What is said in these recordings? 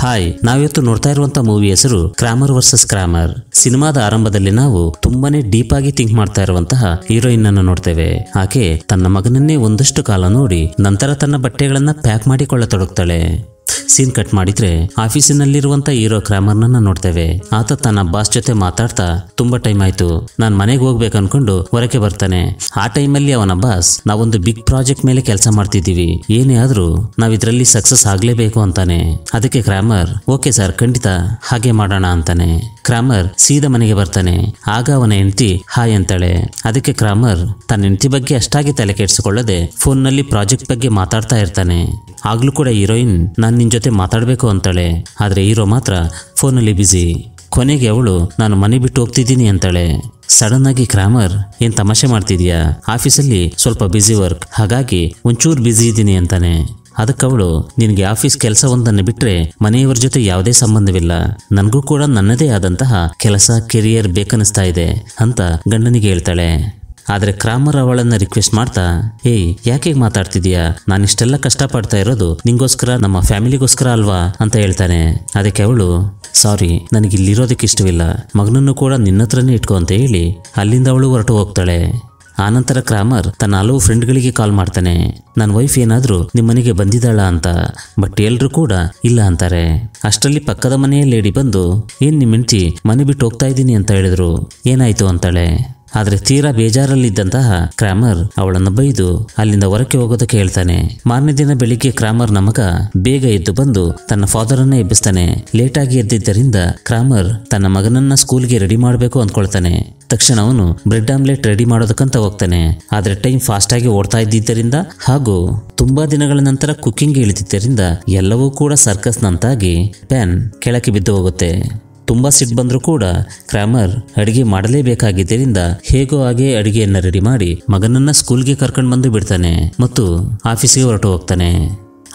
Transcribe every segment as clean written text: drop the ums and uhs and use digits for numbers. Hi, ನಾವಿವತ್ತು ನೋಡ್ತಾ ಇರುವಂತ ಮೂವಿ ಹೆಸರು ಕ್ರಾಮರ್ ವರ್ಸಸ್ ಕ್ರಾಮರ್. ಸಿನಿಮಾದ ಆರಂಭದಲ್ಲಿ ನಾವು ತುಂಬಾನೇ ಡೀಪ್ ಆಗಿ ಥಿಂಕ್ ಮಾಡ್ತಾ ಇರುವಂತಹ ಹೀರೋಯಿನ್ ಅನ್ನು ನೋಡ್ತೇವೆ. ಆಕೆ ತನ್ನ ಮಗನನ್ನೇ ಒಂದಷ್ಟು ಕಾಲ ನೋಡಿ ನಂತರ ತನ್ನ ಬಟ್ಟೆಗಳನ್ನ ಪ್ಯಾಕ್ ಮಾಡಿಕೊಳ್ಳತೊಡಗ್ತಾಳೆ. ಸೀನ್ ಕಟ್ ಮಾಡಿದ್ರೆ ಆಫೀಸಿನಲ್ಲಿರುವಂತ ಹೀರೋ ಕ್ರಾಮರ್ನನ್ನ ನೋಡ್ತೇವೆ. ಆತ ತನ್ನ ಬಾಸ್ ಜೊತೆ ಮಾತಾಡ್ತಾ ತುಂಬಾ ಟೈಮ್ ಆಯ್ತು, ನಾನ್ ಮನೆಗೆ ಹೋಗ್ಬೇಕು ಅನ್ಕೊಂಡು ಹೊರಕ್ಕೆ ಬರ್ತಾನೆ. ಆ ಟೈಮಲ್ಲಿ ಅವನ ಬಾಸ್, ನಾವೊಂದು ಬಿಗ್ ಪ್ರಾಜೆಕ್ಟ್ ಮೇಲೆ ಕೆಲಸ ಮಾಡ್ತಿದ್ದೀವಿ, ಏನೇ ಆದ್ರೂ ನಾವ್ ಇದ್ರಲ್ಲಿ ಸಕ್ಸಸ್ ಆಗ್ಲೇಬೇಕು ಅಂತಾನೆ. ಅದಕ್ಕೆ ಕ್ರಾಮರ್ ಓಕೆ ಸರ್, ಖಂಡಿತ ಹಾಗೆ ಮಾಡೋಣ ಅಂತಾನೆ. ಕ್ರಾಮರ್ ಸೀದಾ ಮನೆಗೆ ಬರ್ತಾನೆ. ಆಗ ಅವನ ಹೆಂಡತಿ ಹಾಯ್ ಅಂತಾಳೆ. ಅದಕ್ಕೆ ಕ್ರಾಮರ್ ತನ್ನ ಹೆಂಡತಿ ಬಗ್ಗೆ ಅಷ್ಟಾಗಿ ತಲೆ ಕೆಡಿಸಿಕೊಳ್ಳದೆ ಫೋನ್ ನಲ್ಲಿ ಪ್ರಾಜೆಕ್ಟ್ ಬಗ್ಗೆ ಮಾತಾಡ್ತಾ ಇರ್ತಾನೆ. ಆಗ್ಲೂ ಕೂಡ ಹೀರೋಯಿನ್ ನಾನು ನಿನ್ ಜೊತೆ ಮಾತಾಡಬೇಕು ಅಂತಾಳೆ. ಆದ್ರೆ ಹೀರೋ ಮಾತ್ರ ಫೋನ್ ಅಲ್ಲಿ ಬಿಸಿ. ಕೊನೆಗೆ ಅವಳು ನಾನು ಮನೆ ಬಿಟ್ಟು ಹೋಗ್ತಿದ್ದೀನಿ ಅಂತಾಳೆ. ಸಡನ್ ಆಗಿ ಕ್ರಾಮರ್ ಏನ್ ತಮಾಷೆ ಮಾಡ್ತಿದ್ಯಾ, ಆಫೀಸಲ್ಲಿ ಸ್ವಲ್ಪ ಬಿಸಿ ವರ್ಕ್, ಹಾಗಾಗಿ ಒಂಚೂರು ಬಿಸಿ ಇದ್ದೀನಿ ಅಂತಾನೆ. ಅದಕ್ಕವಳು ನಿನಗೆ ಆಫೀಸ್ ಕೆಲಸ ಒಂದನ್ನು ಬಿಟ್ರೆ ಮನೆಯವರ ಜೊತೆ ಯಾವುದೇ ಸಂಬಂಧವಿಲ್ಲ, ನನಗೂ ಕೂಡ ನನ್ನದೇ ಆದಂತಹ ಕೆಲಸ ಕೆರಿಯರ್ ಬೇಕನ್ನಿಸ್ತಾ ಇದೆ ಅಂತ ಗಂಡನಿಗೆ ಹೇಳ್ತಾಳೆ. ಆದ್ರೆ ಕ್ರಾಮರ್ ಅವಳನ್ನ ರಿಕ್ವೆಸ್ಟ್ ಮಾಡ್ತಾ, ಏಯ್ ಯಾಕೆ ಮಾತಾಡ್ತಿದ್ಯಾ, ನಾನಿಷ್ಟೆಲ್ಲ ಕಷ್ಟಪಡ್ತಾ ಇರೋದು ನಿಂಗೋಸ್ಕರ, ನಮ್ಮ ಫ್ಯಾಮಿಲಿಗೋಸ್ಕರ ಅಲ್ವಾ ಅಂತ ಹೇಳ್ತಾನೆ. ಅದಕ್ಕೆ ಅವಳು ಸಾರಿ, ನನಗೆ ಇಲ್ಲಿರೋದಕ್ಕೆ ಇಷ್ಟವಿಲ್ಲ, ಮಗನನ್ನು ಕೂಡ ನಿನ್ನತ್ರನೇ ಇಟ್ಕೊ ಅಂತ ಹೇಳಿ ಅಲ್ಲಿಂದ ಅವಳು ಹೊರಟು ಹೋಗ್ತಾಳೆ. ಆನಂತರ ಕ್ರಾಮರ್ ತನ್ನ ಹಲವು ಫ್ರೆಂಡ್ಗಳಿಗೆ ಕಾಲ್ ಮಾಡ್ತಾನೆ. ನನ್ನ ವೈಫ್ ಏನಾದರೂ ನಿಮ್ಮನೆಗೆ ಬಂದಿದ್ದಾಳ ಅಂತ. ಬಟ್ ಎಲ್ಲರೂ ಕೂಡ ಇಲ್ಲ ಅಂತಾರೆ. ಅಷ್ಟರಲ್ಲಿ ಪಕ್ಕದ ಮನೆಯ ಲೇಡಿ ಬಂದು, ಏನ್ ನಿಮ್ಮ ಹೆಂಡತಿ ಮನೆ ಬಿಟ್ಟು ಹೋಗ್ತಾ ಇದ್ದೀನಿ ಅಂತ ಹೇಳಿದ್ರು, ಏನಾಯ್ತು ಅಂತಾಳೆ. ಆದ್ರೆ ತೀರಾ ಬೇಜಾರಲ್ಲಿದ್ದಂತಹ ಕ್ರಾಮರ್ ಅವಳನ್ನು ಬೈದು ಅಲ್ಲಿಂದ ಹೊರಕ್ಕೆ ಹೋಗೋದಕ್ಕೆ ಹೇಳ್ತಾನೆ. ಮಾರನೇ ದಿನ ಬೆಳಿಗ್ಗೆ ಕ್ರಾಮರ್ ನಮಗ ಬೇಗ ಎದ್ದು ಬಂದು ತನ್ನ ಫಾದರ್ ಅನ್ನ ಎಬ್ಬಿಸ್ತಾನೆ. ಲೇಟ್ ಆಗಿ ಎದ್ದಿದ್ದರಿಂದ ಕ್ರಾಮರ್ ತನ್ನ ಮಗನನ್ನ ಸ್ಕೂಲ್ಗೆ ರೆಡಿ ಮಾಡಬೇಕು ಅಂದ್ಕೊಳ್ತಾನೆ. ತಕ್ಷಣ ಅವನು ಬ್ರೆಡ್ ಆಮ್ಲೆಟ್ ರೆಡಿ ಮಾಡೋದಕ್ಕಂತ ಹೋಗ್ತಾನೆ. ಆದ್ರೆ ಟೈಮ್ ಫಾಸ್ಟ್ ಆಗಿ ಓಡ್ತಾ ಇದ್ದಿದ್ದರಿಂದ ಹಾಗೂ ತುಂಬಾ ದಿನಗಳ ನಂತರ ಕುಕ್ಕಿಂಗ್ ಇಳಿದಿದ್ದರಿಂದ ಎಲ್ಲವೂ ಕೂಡ ಸರ್ಕಸ್ ನಂತಾಗಿ ಪ್ಯಾನ್ ಕೆಳಕ್ಕೆ ಬಿದ್ದು ಹೋಗುತ್ತೆ. ತುಂಬಾ ಸಿಟ್ಟು ಬಂದರೂ ಕೂಡ ಕ್ರಾಮರ್ ಅಡಿಗೆ ಮಾಡಲೇಬೇಕಾಗಿದ್ದರಿಂದ ಹೇಗೋ ಹಾಗೆ ಅಡಿಗೆಯನ್ನ ರೆಡಿ ಮಾಡಿ ಮಗನನ್ನ ಸ್ಕೂಲ್ಗೆ ಕರ್ಕೊಂಡು ಬಂದು ಬಿಡ್ತಾನೆ ಮತ್ತು ಆಫೀಸಿಗೆ ಹೊರಟು ಹೋಗ್ತಾನೆ.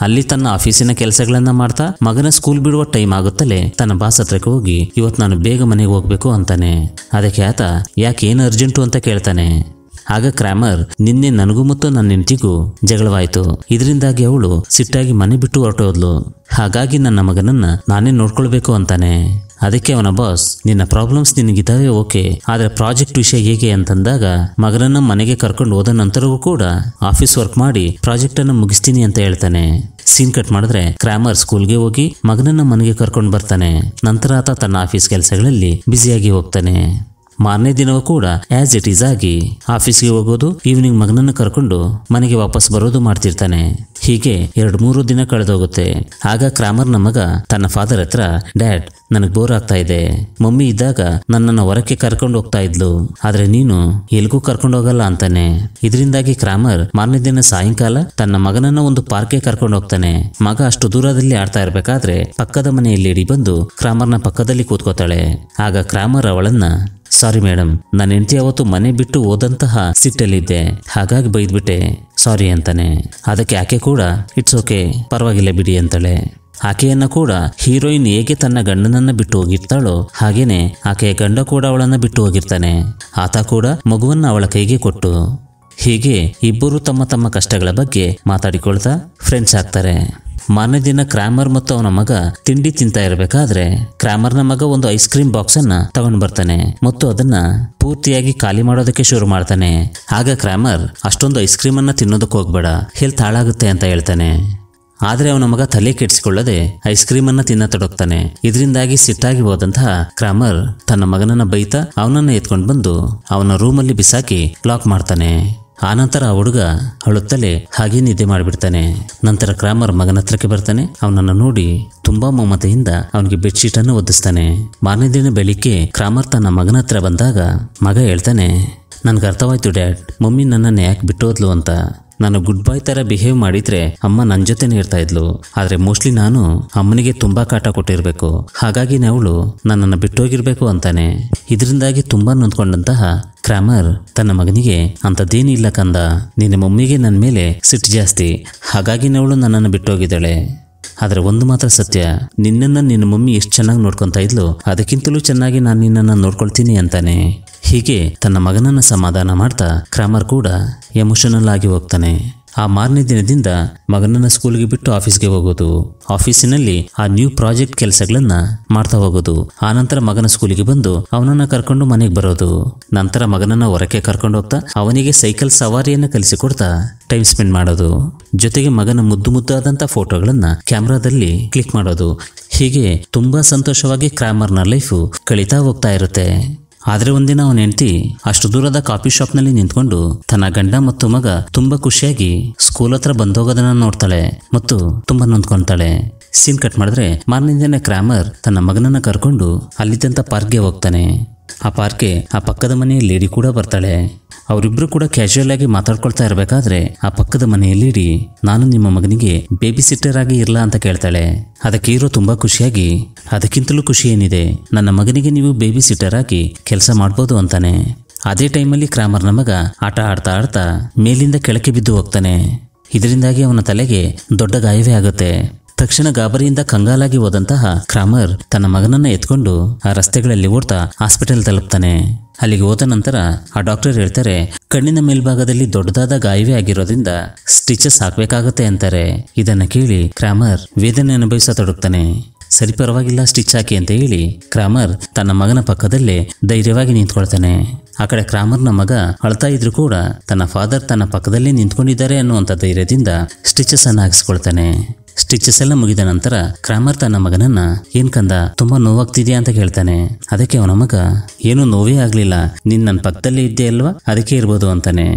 ಅಲ್ಲಿ ತನ್ನ ಆಫೀಸಿನ ಕೆಲಸಗಳನ್ನ ಮಾಡ್ತಾ ಮಗನ ಸ್ಕೂಲ್ ಬಿಡುವ ಟೈಮ್ ಆಗುತ್ತಲೇ ತನ್ನ ಬಾಸ್ ಹತ್ರಕ್ಕೆ ಹೋಗಿ, ಇವತ್ತು ನಾನು ಬೇಗ ಮನೆಗೆ ಹೋಗ್ಬೇಕು ಅಂತಾನೆ. ಅದಕ್ಕೆ ಆತ ಯಾಕೆ ಏನು ಅರ್ಜೆಂಟು ಅಂತ ಕೇಳ್ತಾನೆ. ಆಗ ಕ್ರಾಮರ್, ನಿನ್ನೆ ನನಗೂ ಮತ್ತು ನನ್ನ ಹೆಂಡತಿಗೂ ಜಗಳವಾಯಿತು, ಇದರಿಂದಾಗಿ ಅವಳು ಸಿಟ್ಟಾಗಿ ಮನೆ ಬಿಟ್ಟು ಹೊರಟೋದ್ಲು, ಹಾಗಾಗಿ ನನ್ನ ಮಗನನ್ನ ನಾನೇ ನೋಡ್ಕೊಳ್ಬೇಕು ಅಂತಾನೆ. ಅದಕ್ಕೆ ಅವನ ಬಾಸ್, ನಿನ್ನ ಪ್ರಾಬ್ಲಮ್ಸ್ ನಿನಗಿದ್ದಾವೆ ಓಕೆ, ಆದರೆ ಪ್ರಾಜೆಕ್ಟ್ ವಿಷಯ ಹೇಗೆ ಅಂತಂದಾಗ ಮಗನನ್ನ ಮನೆಗೆ ಕರ್ಕೊಂಡು ಹೋದ ನಂತರವೂ ಕೂಡ ಆಫೀಸ್ ವರ್ಕ್ ಮಾಡಿ ಪ್ರಾಜೆಕ್ಟ್ ಅನ್ನು ಮುಗಿಸ್ತೀನಿ ಅಂತ ಹೇಳ್ತಾನೆ. ಸೀನ್ ಕಟ್ ಮಾಡಿದ್ರೆ ಕ್ರಾಮರ್ ಸ್ಕೂಲ್ಗೆ ಹೋಗಿ ಮಗನನ್ನ ಮನೆಗೆ ಕರ್ಕೊಂಡು ಬರ್ತಾನೆ. ನಂತರ ಆತ ತನ್ನ ಆಫೀಸ್ ಕೆಲಸಗಳಲ್ಲಿ ಬ್ಯುಸಿಯಾಗಿ ಹೋಗ್ತಾನೆ. ಮಾರನೇ ದಿನವೂ ಕೂಡ ಆಸ್ ಇಟ್ ಈಸ್ ಆಗಿ ಆಫೀಸ್ಗೆ ಹೋಗೋದು, ಈವ್ನಿಂಗ್ ಮಗನನ್ನು ಕರ್ಕೊಂಡು ಮನೆಗೆ ವಾಪಸ್ ಬರೋದು ಮಾಡ್ತಿರ್ತಾನೆ. ಹೀಗೆ 2-3 ದಿನ ಕಳೆದೋಗುತ್ತೆ. ಆಗ ಕ್ರಾಮರ್ ನ ಮಗ ತನ್ನ ಫಾದರ್ ಹತ್ರ, ಡ್ಯಾಡ್ ನನಗೆ ಬೋರ್ ಆಗ್ತಾ ಇದೆ, ಮಮ್ಮಿ ಇದ್ದಾಗ ನನ್ನನ್ನು ಹೊರಕ್ಕೆ ಕರ್ಕೊಂಡು ಹೋಗ್ತಾ ಇದ್ಲು, ಆದ್ರೆ ನೀನು ಎಲ್ಗೂ ಕರ್ಕೊಂಡು ಹೋಗಲ್ಲ ಅಂತಾನೆ. ಇದರಿಂದಾಗಿ ಕ್ರಾಮರ್ ಮಾರನೇ ದಿನ ಸಾಯಂಕಾಲ ತನ್ನ ಮಗನನ್ನ ಒಂದು ಪಾರ್ಕ್ಗೆ ಕರ್ಕೊಂಡು ಹೋಗ್ತಾನೆ. ಮಗ ಅಷ್ಟು ದೂರದಲ್ಲಿ ಆಡ್ತಾ ಇರ್ಬೇಕಾದ್ರೆ ಪಕ್ಕದ ಮನೆಯಲ್ಲಿ ಇಡಿ ಬಂದು ಕ್ರಾಮರ್ನ ಪಕ್ಕದಲ್ಲಿ ಕೂತ್ಕೋತಾಳೆ. ಆಗ ಕ್ರಾಮರ್ ಅವಳನ್ನ, ಸಾರಿ ಮೇಡಮ್, ನನ್ನ ಹೆಂಡತಿ ಅವತ್ತು ಮನೆ ಬಿಟ್ಟು ಹೋದಂತಹ ಸಿಟ್ಟಲ್ಲಿದ್ದೆ, ಹಾಗಾಗಿ ಬೈದ್ಬಿಟ್ಟೆ ಸಾರಿ ಅಂತಾನೆ. ಅದಕ್ಕೆ ಆಕೆ ಕೂಡ ಇಟ್ಸ್ ಓಕೆ, ಪರವಾಗಿಲ್ಲ ಬಿಡಿ ಅಂತಾಳೆ. ಆಕೆಯನ್ನ ಕೂಡ ಹೀರೋಯಿನ್ ಹೇಗೆ ತನ್ನ ಗಂಡನನ್ನ ಬಿಟ್ಟು ಹೋಗಿರ್ತಾಳೋ ಹಾಗೇನೆ ಆಕೆಯ ಗಂಡ ಕೂಡ ಅವಳನ್ನ ಬಿಟ್ಟು ಹೋಗಿರ್ತಾನೆ. ಆತ ಕೂಡ ಮಗುವನ್ನ ಅವಳ ಕೈಗೆ ಕೊಟ್ಟು ಹೀಗೆ ಇಬ್ಬರು ತಮ್ಮ ತಮ್ಮ ಕಷ್ಟಗಳ ಬಗ್ಗೆ ಮಾತಾಡಿಕೊಳ್ತಾ ಫ್ರೆಂಡ್ಸ್ ಆಗ್ತಾರೆ. ಮಾರನೇ ದಿನ ಕ್ರಾಮರ್ ಮತ್ತು ಅವನ ಮಗ ತಿಂಡಿ ತಿಂತಾ ಇರಬೇಕಾದ್ರೆ ಕ್ರಾಮರ್ನ ಮಗ ಒಂದು ಐಸ್ ಕ್ರೀಮ್ ಬಾಕ್ಸ್ ಅನ್ನ ತಗೊಂಡು ಬರ್ತಾನೆ ಮತ್ತು ಅದನ್ನ ಪೂರ್ತಿಯಾಗಿ ಖಾಲಿ ಮಾಡೋದಕ್ಕೆ ಶುರು ಮಾಡ್ತಾನೆ. ಆಗ ಕ್ರಾಮರ್, ಅಷ್ಟೊಂದು ಐಸ್ ಕ್ರೀಮ್ ಅನ್ನ ತಿನ್ನೋದಕ್ಕೆ ಹೋಗ್ಬೇಡ, ಹೆಲ್ತ್ ಹಾಳಾಗುತ್ತೆ ಅಂತ ಹೇಳ್ತಾನೆ. ಆದ್ರೆ ಅವನ ಮಗ ತಲೆ ಕೆಡಿಸಿಕೊಳ್ಳದೆ ಐಸ್ ಕ್ರೀಮ್ ಅನ್ನ ತಿನ್ನತೊಡಗ್ತಾನೆ. ಇದರಿಂದಾಗಿ ಸಿಟ್ಟಾಗಿ ಹೋದಂತಹ ಕ್ರಾಮರ್ ತನ್ನ ಮಗನನ್ನ ಬೈತಾ ಅವನನ್ನ ಎತ್ಕೊಂಡು ಬಂದು ಅವನ ರೂಮಲ್ಲಿ ಬಿಸಾಕಿ ಲಾಕ್ ಮಾಡ್ತಾನೆ. ಆನಂತರ ಆ ಹುಡುಗ ಅಳುತ್ತಲೇ ಹಾಗೆ ನಿದ್ದೆ ಮಾಡಿಬಿಡ್ತಾನೆ. ನಂತರ ಕ್ರಾಮರ್ ಮಗನ ಹತ್ರಕ್ಕೆ ಬರ್ತಾನೆ. ಅವನನ್ನ ನೋಡಿ ತುಂಬಾ ಮಮತೆಯಿಂದ ಅವನಿಗೆ ಬೆಡ್ಶೀಟ್ ಅನ್ನು ಒದಿಸ್ತಾನೆ. ಮಾರನೇ ದಿನ ಬೆಳಿಗ್ಗೆ ಕ್ರಾಮರ್ ತನ್ನ ಮಗನ ಹತ್ರ ಬಂದಾಗ ಮಗ ಹೇಳ್ತಾನೆ, ನನ್ಗೆ ಅರ್ಥವಾಯ್ತು ಡ್ಯಾಡ್, ಮಮ್ಮಿ ನನ್ನನ್ನು ಯಾಕೆ ಬಿಟ್ಟೋದ್ಲು ಅಂತ. ನಾನು ಗುಡ್ ಬಾಯ್ ಥರ ಬಿಹೇವ್ ಮಾಡಿದ್ರೆ ಅಮ್ಮ ನನ್ನ ಜೊತೆನೇ ಇರ್ತಾ ಇದ್ಲು, ಆದರೆ ಮೋಸ್ಟ್ಲಿ ನಾನು ಅಮ್ಮನಿಗೆ ತುಂಬ ಕಾಟ ಕೊಟ್ಟಿರಬೇಕು, ಹಾಗಾಗಿ ಅವಳು ನನ್ನನ್ನು ಬಿಟ್ಟೋಗಿರ್ಬೇಕು ಅಂತಾನೆ. ಇದರಿಂದಾಗಿ ತುಂಬ ನೊಂದ್ಕೊಂಡಂತಹ ಕ್ರಾಮರ್ ತನ್ನ ಮಗನಿಗೆ, ಅಂಥದ್ದೇನಿಲ್ಲ ಕಂದ, ನಿನ್ನ ಮಮ್ಮಿಗೆ ನನ್ನ ಮೇಲೆ ಸಿಟ್ಟು ಜಾಸ್ತಿ, ಹಾಗಾಗಿ ಅವಳು ನನ್ನನ್ನು ಬಿಟ್ಟೋಗಿದ್ದಾಳೆ, ಆದರೆ ಒಂದು ಮಾತ್ರ ಸತ್ಯ, ನಿನ್ನನ್ನು ನಿನ್ನ ಮಮ್ಮಿ ಎಷ್ಟು ಚೆನ್ನಾಗಿ ನೋಡ್ಕೊತಾ ಇದ್ಲು ಅದಕ್ಕಿಂತಲೂ ಚೆನ್ನಾಗಿ ನಾನು ನಿನ್ನನ್ನು ನೋಡ್ಕೊಳ್ತೀನಿ ಅಂತಾನೆ. ಹೀಗೆ ತನ್ನ ಮಗನನ್ನ ಸಮಾಧಾನ ಮಾಡ್ತಾ ಕ್ರಾಮರ್ ಕೂಡ ಎಮೋಷನಲ್ ಆಗಿ ಹೋಗ್ತಾನೆ. ಆ ಮಾರನೇ ದಿನದಿಂದ ಮಗನನ್ನ ಸ್ಕೂಲ್ಗೆ ಬಿಟ್ಟು ಆಫೀಸ್ಗೆ ಹೋಗೋದು, ಆಫೀಸಿನಲ್ಲಿ ಆ ನ್ಯೂ ಪ್ರಾಜೆಕ್ಟ್ ಕೆಲಸಗಳನ್ನು ಮಾಡ್ತಾ ಹೋಗೋದು, ಆ ನಂತರ ಮಗನ ಸ್ಕೂಲಿಗೆ ಬಂದು ಅವನನ್ನ ಕರ್ಕೊಂಡು ಮನೆಗೆ ಬರೋದು, ನಂತರ ಮಗನನ್ನ ಹೊರಕ್ಕೆ ಕರ್ಕೊಂಡು ಹೋಗ್ತಾ ಅವನಿಗೆ ಸೈಕಲ್ ಸವಾರಿಯನ್ನು ಕಲಿಸಿಕೊಡ್ತಾ ಟೈಮ್ ಸ್ಪೆಂಡ್ ಮಾಡೋದು, ಜೊತೆಗೆ ಮಗನ ಮುದ್ದು ಮುದ್ದಾದಂತ ಫೋಟೋಗಳನ್ನು ಕ್ಯಾಮೆರಾದಲ್ಲಿ ಕ್ಲಿಕ್ ಮಾಡೋದು, ಹೀಗೆ ತುಂಬಾ ಸಂತೋಷವಾಗಿ ಕ್ರಾಮರ್ನ ಲೈಫ್ ಕಳೀತಾ ಹೋಗ್ತಾ ಇರುತ್ತೆ। ಆದರೆ ಒಂದಿನ ಅವನ ಹೆಂಡತಿ ಅಷ್ಟು ದೂರದ ಕಾಫಿ ಶಾಪ್ ನಲ್ಲಿ ನಿಂತುಕೊಂಡು ತನ್ನ ಗಂಡ ಮತ್ತು ಮಗ ತುಂಬಾ ಖುಷಿಯಾಗಿ ಸ್ಕೂಲ್ ಹತ್ರ ಬಂದು ಹೋಗೋದನ್ನ ನೋಡ್ತಾಳೆ ಮತ್ತು ತುಂಬಾ ನೊಂದ್ಕೊಂತಾಳೆ। ಸೀನ್ ಕಟ್ ಮಾಡಿದ್ರೆ ಮಾರನೇ ದಿನ ಕ್ರಾಮರ್ ತನ್ನ ಮಗನನ್ನ ಕರ್ಕೊಂಡು ಅಲ್ಲಿದ್ದಂತ ಪಾರ್ಕ್ಗೆ ಹೋಗ್ತಾನೆ। ಆ ಪಾರ್ಕ್ಗೆ ಆ ಪಕ್ಕದ ಮನೆಯ ಲೇಡಿ ಕೂಡ ಬರ್ತಾಳೆ। ಅವರಿಬ್ರು ಕೂಡ ಕ್ಯಾಶುಯಲ್ ಆಗಿ ಮಾತಾಡ್ಕೊಳ್ತಾ ಇರಬೇಕಾದ್ರೆ ಆ ಪಕ್ಕದ ಮನೆಯ ಲೇಡಿ ನಾನು ನಿಮ್ಮ ಮಗನಿಗೆ ಬೇಬಿ ಸಿಟ್ಟರ್ ಆಗಿ ಇರಲ್ಲ ಅಂತ ಕೇಳ್ತಾಳೆ। ಅದಕ್ಕೆ ಇರೋ ತುಂಬಾ ಖುಷಿಯಾಗಿ ಅದಕ್ಕಿಂತಲೂ ಖುಷಿ ಏನಿದೆ, ನನ್ನ ಮಗನಿಗೆ ನೀವು ಬೇಬಿ ಸಿಟ್ಟರ್ ಆಗಿ ಕೆಲಸ ಮಾಡ್ಬೋದು ಅಂತಾನೆ। ಅದೇ ಟೈಮಲ್ಲಿ ಕ್ರಾಮರ್ನ ಮಗ ಆಟ ಆಡ್ತಾ ಆಡ್ತಾ ಮೇಲಿಂದ ಕೆಳಕ್ಕೆ ಬಿದ್ದು ಹೋಗ್ತಾನೆ। ಇದರಿಂದಾಗಿ ಅವನ ತಲೆಗೆ ದೊಡ್ಡ ಗಾಯವೇ ಆಗುತ್ತೆ। ತಕ್ಷಣ ಗಾಬರಿಯಿಂದ ಕಂಗಾಲಾಗಿ ಹೋದಂತಹ ಕ್ರಾಮರ್ ತನ್ನ ಮಗನನ್ನ ಎತ್ಕೊಂಡು ಆ ರಸ್ತೆಗಳಲ್ಲಿ ಓಡ್ತಾ ಹಾಸ್ಪಿಟಲ್ ತಲುಪ್ತಾನೆ। ಅಲ್ಲಿಗೆ ಹೋದ ನಂತರ ಆ ಡಾಕ್ಟರ್ ಹೇಳ್ತಾರೆ, ಕಣ್ಣಿನ ಮೇಲ್ಭಾಗದಲ್ಲಿ ದೊಡ್ಡದಾದ ಗಾಯವೇ ಆಗಿರೋದ್ರಿಂದ ಸ್ಟಿಚಸ್ ಹಾಕಬೇಕಾಗುತ್ತೆ ಅಂತಾರೆ। ಇದನ್ನ ಕೇಳಿ ಕ್ರಾಮರ್ ವೇದನೆ ಅನುಭವಿಸತೊಡಗ್ತಾನೆ। ಸರಿ, ಪರವಾಗಿಲ್ಲ, ಸ್ಟಿಚ್ ಹಾಕಿ ಅಂತ ಹೇಳಿ ಕ್ರಾಮರ್ ತನ್ನ ಮಗನ ಪಕ್ಕದಲ್ಲೇ ಧೈರ್ಯವಾಗಿ ನಿಂತ್ಕೊಳ್ತಾನೆ। ಆ ಕಡೆ ಕ್ರಾಮರ್ನ ಮಗ ಅಳ್ತಾ ಇದ್ರು ಕೂಡ ತನ್ನ ಫಾದರ್ ತನ್ನ ಪಕ್ಕದಲ್ಲೇ ನಿಂತ್ಕೊಂಡಿದ್ದಾರೆ ಅನ್ನುವಂಥ ಧೈರ್ಯದಿಂದ ಸ್ಟಿಚಸ್ ಅನ್ನು ಹಾಕಿಸ್ಕೊಳ್ತಾನೆ। ಸ್ಟಿಚಸ್ ಎಲ್ಲ ಮುಗಿದ ನಂತರ ಕ್ರಾಮರ್ ತನ್ನ ಮಗನನ್ನ, ಏನ್ ಕಂದ, ತುಂಬಾ ನೋವಾಗ್ತಿದ್ಯಾ ಅಂತ ಕೇಳ್ತಾನೆ। ಅದಕ್ಕೆ ಅವನ ಮಗ, ಏನು ನೋವೇ ಆಗ್ಲಿಲ್ಲ, ನೀನ್ ನನ್ನ ಪಕ್ಕದಲ್ಲೇ ಇದ್ದೆ ಅಲ್ವಾ, ಅದಕ್ಕೆ ಇರ್ಬೋದು ಅಂತಾನೆ।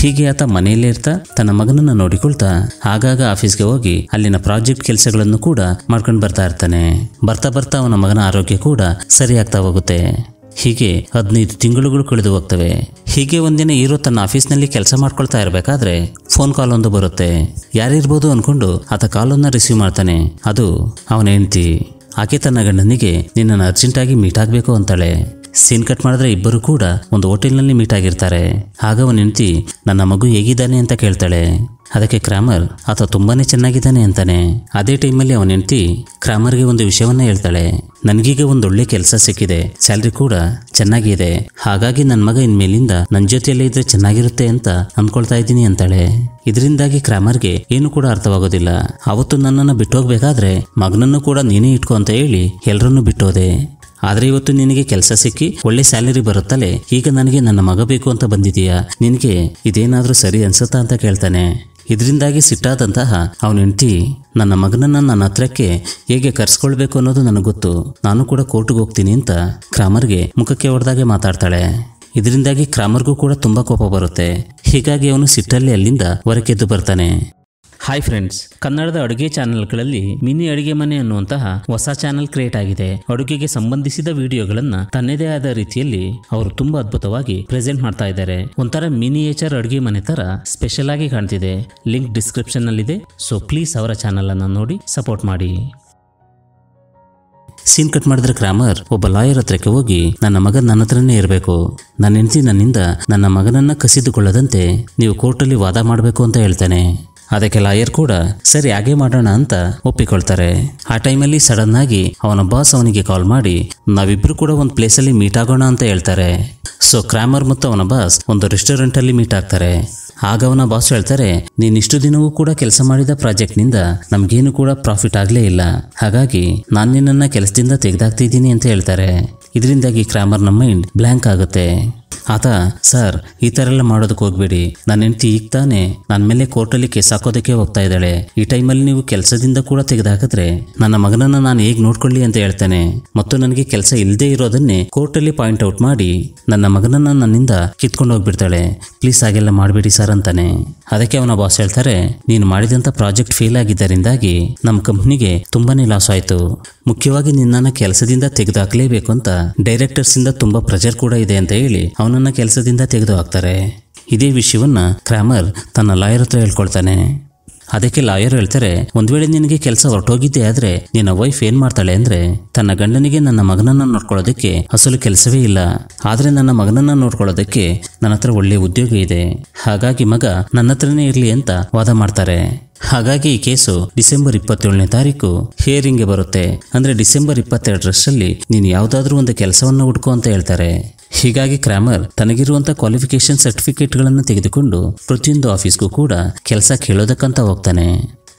ಹೀಗೆ ಆತ ಮನೆಯಲ್ಲೇ ಇರ್ತಾ ತನ್ನ ಮಗನನ್ನ ನೋಡಿಕೊಳ್ತಾ ಆಗಾಗ ಆಫೀಸ್ಗೆ ಹೋಗಿ ಅಲ್ಲಿನ ಪ್ರಾಜೆಕ್ಟ್ ಕೆಲಸಗಳನ್ನು ಕೂಡ ಮಾಡ್ಕೊಂಡು ಬರ್ತಾ ಇರ್ತಾನೆ। ಬರ್ತಾ ಬರ್ತಾ ಅವನ ಮಗನ ಆರೋಗ್ಯ ಕೂಡ ಸರಿ ಆಗ್ತಾ ಹೋಗುತ್ತೆ। ಹೀಗೆ 15 ತಿಂಗಳುಗಳು ಕಳೆದು ಹೋಗ್ತವೆ। ಹೀಗೆ ಒಂದಿನ ಹೀರೋ ತನ್ನ ಆಫೀಸ್ನಲ್ಲಿ ಕೆಲಸ ಮಾಡ್ಕೊಳ್ತಾ ಇರಬೇಕಾದ್ರೆ ಫೋನ್ ಕಾಲ್ ಒಂದು ಬರುತ್ತೆ। ಯಾರಿರ್ಬೋದು ಅನ್ಕೊಂಡು ಆತ ಕಾಲನ್ನ ರಿಸೀವ್ ಮಾಡ್ತಾನೆ। ಅದು ಅವನ ಹೆಂಡತಿ। ಆಕೆ ತನ್ನ ಗಂಡನಿಗೆ ನಿನ್ನನ್ನು ಅರ್ಜೆಂಟಾಗಿ ಮೀಟ್ ಆಗಬೇಕು ಅಂತಾಳೆ। ಸೀನ್ ಕಟ್ ಮಾಡಿದ್ರೆ ಇಬ್ಬರು ಕೂಡ ಒಂದು ಹೋಟೆಲ್ನಲ್ಲಿ ಮೀಟ್ ಆಗಿರ್ತಾರೆ। ಆಗ ಅವನ ಹೆಂಡತಿ ನನ್ನ ಮಗು ಹೇಗಿದ್ದಾನೆ ಅಂತ ಕೇಳ್ತಾಳೆ। ಅದಕ್ಕೆ ಕ್ರಾಮರ್ ಆತ ತುಂಬಾನೇ ಚೆನ್ನಾಗಿದ್ದಾನೆ ಅಂತಾನೆ। ಅದೇ ಟೈಮಲ್ಲಿ ಅವನ ಹೆಂಡತಿ ಕ್ರಾಮರ್ಗೆ ಒಂದು ವಿಷಯವನ್ನ ಹೇಳ್ತಾಳೆ, ನನಗೀಗ ಒಂದೊಳ್ಳೆ ಕೆಲಸ ಸಿಕ್ಕಿದೆ, ಸ್ಯಾಲ್ರಿ ಕೂಡ ಚೆನ್ನಾಗಿದೆ, ಹಾಗಾಗಿ ನನ್ನ ಮಗ ಇನ್ಮೇಲಿಂದ ನನ್ನ ಜೊತೆಯಲ್ಲೇ ಇದ್ರೆ ಚೆನ್ನಾಗಿರುತ್ತೆ ಅಂತ ಅಂದ್ಕೊಳ್ತಾ ಇದ್ದೀನಿ ಅಂತಾಳೆ। ಇದರಿಂದಾಗಿ ಕ್ರಾಮರ್ಗೆ ಏನು ಕೂಡ ಅರ್ಥವಾಗೋದಿಲ್ಲ। ಅವತ್ತು ನನ್ನನ್ನು ಬಿಟ್ಟೋಗ್ಬೇಕಾದ್ರೆ ಮಗನನ್ನು ಕೂಡ ನೀನೇ ಇಟ್ಕೊ ಅಂತ ಹೇಳಿ ಎಲ್ಲರನ್ನೂ ಬಿಟ್ಟೋದೆ, ಆದರೆ ಇವತ್ತು ನಿನಗೆ ಕೆಲಸ ಸಿಕ್ಕಿ ಒಳ್ಳೆ ಸ್ಯಾಲರಿ ಬರುತ್ತಲೇ, ಈಗ ನನಗೆ ನನ್ನ ಮಗ ಬೇಕು ಅಂತ ಬಂದಿದೀಯಾ, ನಿನಗೆ ಇದೇನಾದರೂ ಸರಿ ಅನ್ಸುತ್ತಾ ಅಂತ ಕೇಳ್ತಾನೆ। ಇದರಿಂದಾಗಿ ಸಿಟ್ಟಾದಂತಹ ಅವನ ಹೆಂಡತಿ, ನನ್ನ ಮಗನನ್ನ ನನ್ನ ಹತ್ರಕ್ಕೆ ಹೇಗೆ ಕರೆಸ್ಕೊಳ್ಬೇಕು ಅನ್ನೋದು ನನಗೆ ಗೊತ್ತು, ನಾನು ಕೂಡ ಕೋರ್ಟ್ಗೆ ಹೋಗ್ತೀನಿ ಅಂತ ಕ್ರಾಮರ್ಗೆ ಮುಖಕ್ಕೆ ಹೊಡೆದಾಗೆ ಮಾತಾಡ್ತಾಳೆ। ಇದರಿಂದಾಗಿ ಕ್ರಾಮರ್ಗೂ ಕೂಡ ತುಂಬಾ ಕೋಪ ಬರುತ್ತೆ। ಹೀಗಾಗಿ ಅವನು ಸಿಟ್ಟಲ್ಲಿ ಅಲ್ಲಿಂದ ಹೊರಕೆದ್ದು ಬರ್ತಾನೆ। ಹಾಯ್ ಫ್ರೆಂಡ್ಸ್, ಕನ್ನಡದ ಅಡುಗೆ ಚಾನೆಲ್ಗಳಲ್ಲಿ ಮಿನಿ ಅಡುಗೆ ಮನೆ ಅನ್ನುವಂತಹ ಹೊಸ ಚಾನೆಲ್ ಕ್ರಿಯೇಟ್ ಆಗಿದೆ। ಅಡುಗೆಗೆ ಸಂಬಂಧಿಸಿದ ವಿಡಿಯೋಗಳನ್ನು ತನ್ನದೇ ಆದ ರೀತಿಯಲ್ಲಿ ಅವರು ತುಂಬಾ ಅದ್ಭುತವಾಗಿ ಪ್ರೆಸೆಂಟ್ ಮಾಡ್ತಾ ಇದ್ದಾರೆ। ಒಂಥರ ಮಿನಿಯೇಚರ್ ಅಡುಗೆ ಮನೆ ತರ ಸ್ಪೆಷಲ್ ಆಗಿ ಕಾಣ್ತಿದೆ। ಲಿಂಕ್ ಡಿಸ್ಕ್ರಿಪ್ಷನ್ ಅಲ್ಲಿ ಇದೆ, ಸೊ ಪ್ಲೀಸ್ ಅವರ ಚಾನೆಲ್ ಅನ್ನು ನೋಡಿ ಸಪೋರ್ಟ್ ಮಾಡಿ। ಸೀನ್ ಕಟ್ ಮಾಡಿದ್ರೆ ಕ್ರಾಮರ್ ಒಬ್ಬ ಲಾಯರ್ ಹತ್ರಕ್ಕೆ ಹೋಗಿ, ನನ್ನ ಮಗ ನನ್ನ ಹತ್ರನೇ ಇರಬೇಕು, ನನ್ನ ಹೆಂಡತಿ ನನ್ನಿಂದ ನನ್ನ ಮಗನನ್ನ ಕಸಿದುಕೊಳ್ಳದಂತೆ ನೀವು ಕೋರ್ಟಲ್ಲಿ ವಾದ ಮಾಡಬೇಕು ಅಂತ ಹೇಳ್ತಾನೆ। ಅದಕ್ಕೆ ಲಾಯರ್ ಕೂಡ ಸರಿ ಹಾಗೆ ಮಾಡೋಣ ಅಂತ ಒಪ್ಪಿಕೊಳ್ತಾರೆ। ಆ ಟೈಮಲ್ಲಿ ಸಡನ್ ಆಗಿ ಅವನ ಬಾಸ್ ಅವನಿಗೆ ಕಾಲ್ ಮಾಡಿ ನಾವಿಬ್ರು ಕೂಡ ಒಂದು ಪ್ಲೇಸಲ್ಲಿ ಮೀಟ್ ಆಗೋಣ ಅಂತ ಹೇಳ್ತಾರೆ। ಸೊ ಕ್ರಾಮರ್ ಮತ್ತು ಅವನ ಬಾಸ್ ಒಂದು ರೆಸ್ಟೋರೆಂಟಲ್ಲಿ ಮೀಟ್ ಆಗ್ತಾರೆ। ಆಗ ಅವನ ಬಾಸ್ ಹೇಳ್ತಾರೆ, ನೀನಿಷ್ಟು ದಿನವೂ ಕೂಡ ಕೆಲಸ ಮಾಡಿದ ಪ್ರಾಜೆಕ್ಟ್ನಿಂದ ನಮಗೇನು ಕೂಡ ಪ್ರಾಫಿಟ್ ಆಗಲೇ ಇಲ್ಲ, ಹಾಗಾಗಿ ನಾನು ನಿನ್ನನ್ನು ಕೆಲಸದಿಂದ ತೆಗೆದಾಕ್ತಿದ್ದೀನಿ ಅಂತ ಹೇಳ್ತಾರೆ। ಇದರಿಂದಾಗಿ ಕ್ರಾಮರ್ನ ಮೈಂಡ್ ಬ್ಲ್ಯಾಂಕ್ ಆಗುತ್ತೆ। ಆತ, ಸರ್ ಈ ಥರ ಎಲ್ಲ ಮಾಡೋದಕ್ಕೆ ಹೋಗ್ಬೇಡಿ, ನನ್ನ ಹೆಂಡತಿ ಈಗ ತಾನೇ ನನ್ನ ಮೇಲೆ ಕೋರ್ಟಲ್ಲಿ ಕೇಸ್ ಹಾಕೋದಕ್ಕೆ ಹೋಗ್ತಾ ಇದ್ದಾಳೆ, ಈ ಟೈಮಲ್ಲಿ ನೀವು ಕೆಲಸದಿಂದ ಕೂಡ ತೆಗೆದಾಕಿದ್ರೆ ನನ್ನ ಮಗನನ್ನ ನಾನು ಹೇಗೆ ನೋಡ್ಕೊಳ್ಳಿ ಅಂತ ಹೇಳ್ತಾನೆ। ಮತ್ತು ನನಗೆ ಕೆಲಸ ಇಲ್ಲದೆ ಇರೋದನ್ನೇ ಕೋರ್ಟಲ್ಲಿ ಪಾಯಿಂಟ್ ಔಟ್ ಮಾಡಿ ನನ್ನ ಮಗನನ್ನ ನನ್ನಿಂದ ಕಿತ್ಕೊಂಡು ಹೋಗ್ಬಿಡ್ತಾಳೆ, ಪ್ಲೀಸ್ ಹಾಗೆಲ್ಲ ಮಾಡಬೇಡಿ ಸರ್ ಅಂತಾನೆ। ಅದಕ್ಕೆ ಅವನ ಬಾಸ್ ಹೇಳ್ತಾರೆ, ನೀನು ಮಾಡಿದಂಥ ಪ್ರಾಜೆಕ್ಟ್ ಫೇಲ್ ಆಗಿದ್ದರಿಂದಾಗಿ ನಮ್ಮ ಕಂಪ್ನಿಗೆ ತುಂಬಾನೇ ಲಾಸ್ ಆಯಿತು, ಮುಖ್ಯವಾಗಿ ನಿನ್ನನ್ನು ಕೆಲಸದಿಂದ ತೆಗೆದುಹಾಕಲೇಬೇಕು ಅಂತ ಡೈರೆಕ್ಟರ್ಸಿಂದ ತುಂಬಾ ಪ್ರೆಷರ್ ಕೂಡ ಇದೆ ಅಂತ ಹೇಳಿ ಅವನನ್ನ ಕೆಲಸದಿಂದ ತೆಗೆದು ಹಾಕ್ತಾರೆ। ಇದೇ ವಿಷಯವನ್ನ ಕ್ರಾಮರ್ ತನ್ನ ಲಾಯರ್ ಹತ್ರ ಹೇಳ್ಕೊಳ್ತಾನೆ। ಅದಕ್ಕೆ ಲಾಯರ್ ಹೇಳ್ತಾರೆ, ಒಂದ್ ವೇಳೆ ನಿನಗೆ ಕೆಲಸ ಹೊರಟೋಗಿದ್ದೆ ಆದ್ರೆ ನಿನ್ನ ವೈಫ್ ಏನ್ ಮಾಡ್ತಾಳೆ ಅಂದ್ರೆ, ತನ್ನ ಗಂಡನಿಗೆ ನನ್ನ ಮಗನನ್ನ ನೋಡ್ಕೊಳ್ಳೋದಕ್ಕೆ ಅಸಲು ಕೆಲಸವೇ ಇಲ್ಲ, ಆದ್ರೆ ನನ್ನ ಮಗನನ್ನ ನೋಡ್ಕೊಳ್ಳೋದಕ್ಕೆ ನನ್ನ ಹತ್ರ ಒಳ್ಳೆ ಉದ್ಯೋಗ ಇದೆ, ಹಾಗಾಗಿ ಮಗ ನನ್ನ ಹತ್ರನೇ ಇರ್ಲಿ ಅಂತ ವಾದ ಮಾಡ್ತಾರೆ। ಹಾಗಾಗಿ ಈ ಕೇಸು ಡಿಸೆಂಬರ್ 27ನೇ ತಾರೀಕು ಹಿಯರಿಂಗ್ ಗೆ ಬರುತ್ತೆ। ಅಂದ್ರೆ ಡಿಸೆಂಬರ್ 22 ರಷ್ಟಲ್ಲಿ ನೀನು ಯಾವುದಾದರೂ ಒಂದು ಕೆಲಸವನ್ನ ಹುಡುಕೋ ಅಂತ ಹೇಳ್ತಾರೆ। ಹೀಗಾಗಿ ಕ್ರಾಮರ್ ತನಗಿರುವಂತ ಕ್ವಾಲಿಫಿಕೇಶನ್ ಸರ್ಟಿಫಿಕೇಟ್ ಗಳನ್ನು ತೆಗೆದುಕೊಂಡು ಪ್ರತಿಯೊಂದು ಆಫೀಸ್ಗೂ ಕೂಡ ಕೆಲಸ ಕೇಳೋದಕ್ಕಂತ ಹೋಗ್ತಾನೆ।